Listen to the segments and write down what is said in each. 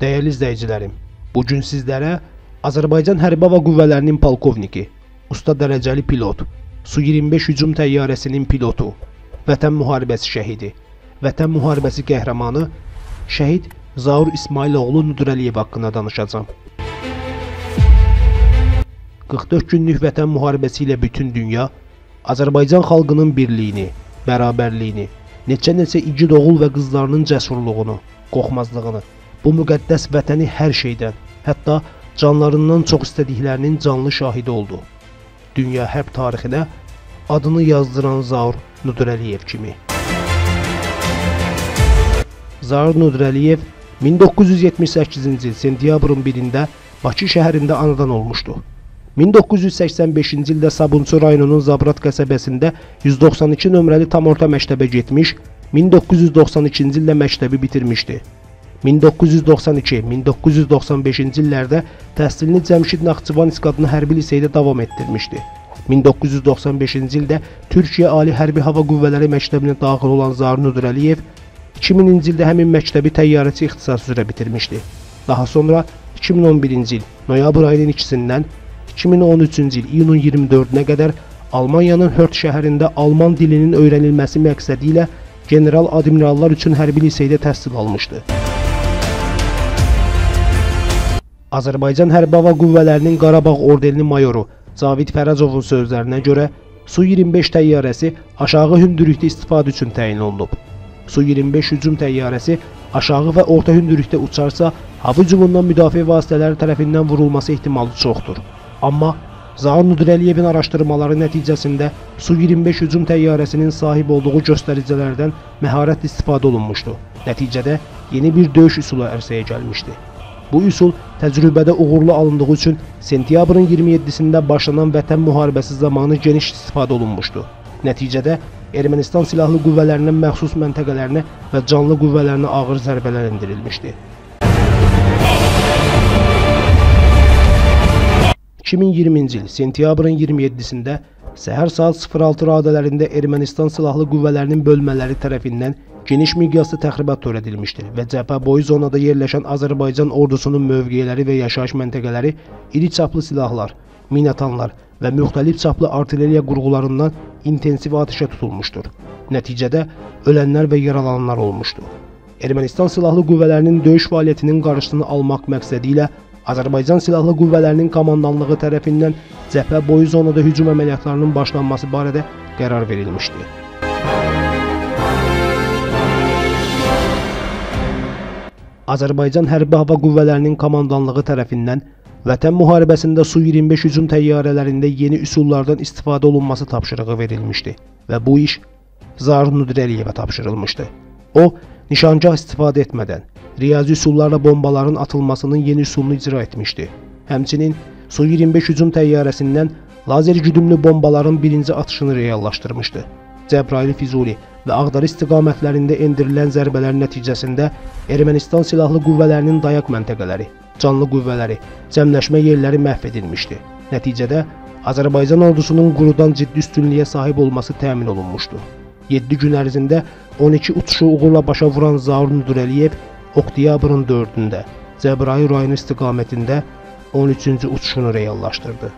Değerli izleyicilerim, bugün sizlere Azerbaycan Hərbi Hava Qüvvələrinin polkovniki, usta dereceli pilot, Su-25 hücum təyyarəsinin pilotu, Vətən müharibəsi şəhidi, Vətən müharibəsi qəhrəmanı, şəhid Zaur İsmailoğlu Nudirəliyev haqqında danışacağım. 44 günlük Vətən müharibəsi ilə bütün dünya Azerbaycan xalqının birliyini, bərabərliyini, neçə igid oğul və qızlarının cəsurluğunu, qorxmazlığını, bu müqəddəs vətəni hər şeydən, hətta canlarından çox istədiklərinin canlı şahidi oldu. Dünya hərb tarixinə adını yazdıran Zaur Nudirəliyev kimi. Zaur Nudirəliyev 1978-ci il sentyabrın 1-də Bakı şəhərində anadan olmuşdu. 1985-ci ildə Sabunçu rayonunun Zabrat qəsəbəsində 192 nömrəli tam orta məktəbə getmiş, 1992-ci ildə məktəbi bitirmişdi. 1992-1995-ci illərdə təhsilini Cəmşid Naxçıvanski adına hərbi liseydə davam etdirmişdi. 1995-ci ildə Türkiyə Ali Hərbi Hava Qüvvələri Məktəbinə daxil olan Zaur Nudirəliyev 2000-ci ildə həmin məktəbi təyyarəçi ixtisası üzrə bitirmişdi. Daha sonra 2011-ci il noyabr ayının 2-sindən 2013-cü il iyunun 24-nə qədər Almaniyanın Hürt şəhərində alman dilinin öyrənilməsi məqsədi ilə general admirallar üçün hərbi liseydə təhsil almışdı. Azərbaycan Hərbi Hava Qüvvələrinin Qarabağ ordeninin mayoru Cavid Fərəcovun sözlərinə görə Su-25 təyyarəsi aşağı hündürlükdə istifadə üçün təyin olunub. Su-25 hücum təyyarəsi aşağı və orta hündürlükdə uçarsa, hava hücumundan müdafiə vasitələri tərəfindən vurulması ehtimalı çoxdur. Amma Zaur Nudirəliyevin araşdırmaları nəticəsində Su-25 hücum təyyarəsinin sahib olduğu göstəricilərdən məharət istifadə olunmuşdu. Nəticədə yeni bir döyüş üsulu ərsəyə gəlmişdi. Bu üsul təcrübədə uğurlu alındığı üçün sentyabrın 27-sində başlanan Vətən müharibəsi zamanı geniş istifadə olunmuşdu. Nəticədə Ermənistan silahlı qüvvələrinin məxsus məntəqələrinə və canlı qüvvələrinə ağır zərbələr endirilmişdi. 2020-ci il sentyabrın 27-sində səhər saat 06 radələrində Ermənistan silahlı qüvvələrinin bölmələri tərəfindən geniş miqyaslı təxribat törədilmişdir və cəbhə boyu zonada yerləşən Azərbaycan ordusunun mövqeləri və yaşayış məntəqələri iri çaplı silahlar, minatanlar və müxtəlif çaplı artilleriya qurğularından intensiv atəşə tutulmuşdur. Nəticədə ölənlər və yaralananlar olmuşdur. Ermənistan silahlı qüvvələrinin döyüş fəaliyyətinin qarşısını almaq məqsədi ilə Azərbaycan Silahlı Qüvvələrinin komandanlığı tərəfindən cəbhə boyu zonada hücum əməliyyatlarının başlanması barədə qərar verilmişdi. Azərbaycan Hərbi Hava Qüvvələrinin komandanlığı tərəfindən Vətən müharibəsində Su-25 hücum təyyarələrində yeni üsullardan istifadə olunması tapşırığı verilmişdi və bu iş Zaur Nudirəliyevə tapşırılmışdı. O, nişangah istifadə etmədən, riyazi üsullarla bombaların atılmasının yeni üsulunu icra etmişdi. Həmçinin Su-25 hücum təyyarəsindən lazer güdümlü bombaların birinci atışını reallaşdırmışdı. Cebrail, Fizuli və Ağdara istiqamətlərində endirilən zərbələr nəticəsində Ermənistan silahlı qüvvələrinin dayaq məntəqələri, canlı qüvvələri, cəmləşmə yerləri məhv edilmişdi. Nəticədə Azərbaycan ordusunun qurudan ciddi üstünlüyə sahib olması təmin olunmuşdu. 7 gün ərzində 12 uçuşu uğurla başa vuran Zaur Nudirəliyev oktyabrın 4-də Cebrail rayonu istiqamətində 13-cü uçuşunu reallaşdırdı.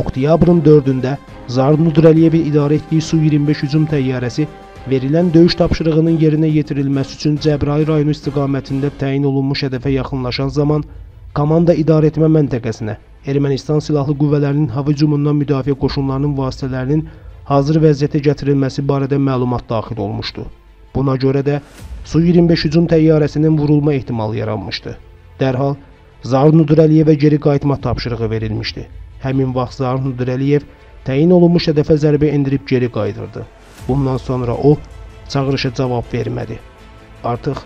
Oktyabrın 4-də Zaur Nudirəliyevin idarə etdiyi Su-25 hücum təyyarəsi verilən döyüş tapşırığının yerinə yetirilməsi üçün Cebrail rayonu istiqamətində təyin olunmuş hədəfə yaxınlaşan zaman komanda idarəetmə məntəqəsinə Ermənistan silahlı qüvvələrinin hava hücumundan müdafiə qoşunlarının vasitələrinin hazır vəziyyətə gətirilməsi barədə məlumat daxil olmuşdu. Buna görə də Su-25 hücum təyyarəsinin vurulma ehtimalı yaranmışdı. Dərhal Zaur Nudirəliyevə geri qayıtma tapşırığı verilmişdi. Həmin vaxt Zaur Nudirəliyev təyin olunmuş hədəfə zərbə endirib geri qayıdırdı. Bundan sonra o çağırışa cavab vermədi. Artıq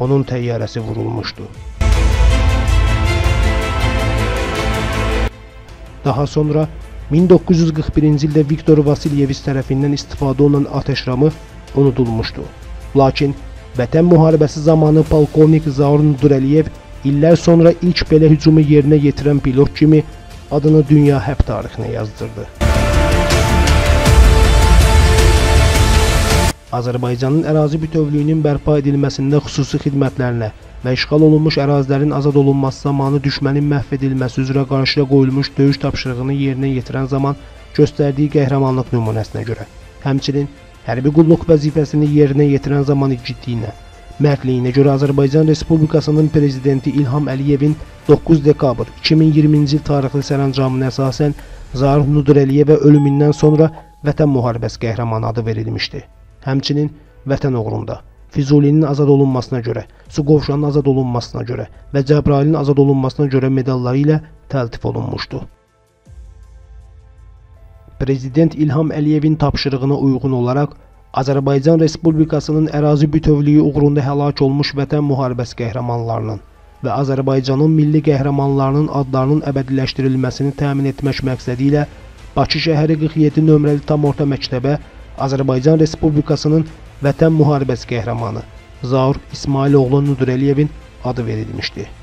onun təyyarəsi vurulmuşdu. Daha sonra 1941-ci ildə Viktor Vasilyeviz tərəfindən istifadə olunan atəşramı unudulmuşdu. Lakin Vətən müharibəsi zamanı polkovnik Zaur Nudirəliyev illər sonra ilk belə hücumu yerinə yetirən pilot kimi adını dünya hərb tarixinə yazdırdı. Azərbaycanın ərazi bütövlüyünün bərpa edilməsində xüsusi xidmətlərlə və işğal olunmuş ərazilərin azad olunması zamanı düşmənin məhv edilməsi üzrə qarşıya qoyulmuş döyüş tapşırığını yerinə yetirən zaman göstərdiyi qəhrəmanlıq nümunəsinə görə, həmçinin hərbi qulluq vəzifəsini yerinə yetirən zaman igidliyinə, mərdliyinə görə Azərbaycan Respublikasının Prezidenti İlham Əliyevin 9 dekabr 2020-ci il tarixli sərəncamına əsasən Zaur İsmailoğlu ölümündən sonra Vətən müharibəsi qəhrəmanı adı verilmişdi. Həmçinin Vətən uğrunda Fizulinin azad olunmasına görə, Suqovşanın azad olunmasına görə və Cebrailin azad olunmasına görə medalları ilə təltif olunmuşdu. Prezident İlham Əliyevin tapşırığına uyğun olaraq Azərbaycan Respublikasının ərazi bütövlüyü uğrunda həlak olmuş Vətən müharibəsi qəhrəmanlarının və Azərbaycanın milli qəhrəmanlarının adlarının əbədiləşdirilməsini təmin etmək məqsədi ilə Bakı şəhəri 47 nömrəli tam orta məktəbə Azərbaycan Respublikasının Vətən müharibəsi qəhrəmanı Zaur İsmailoğlu Nudirəliyevin adı verilmişdi.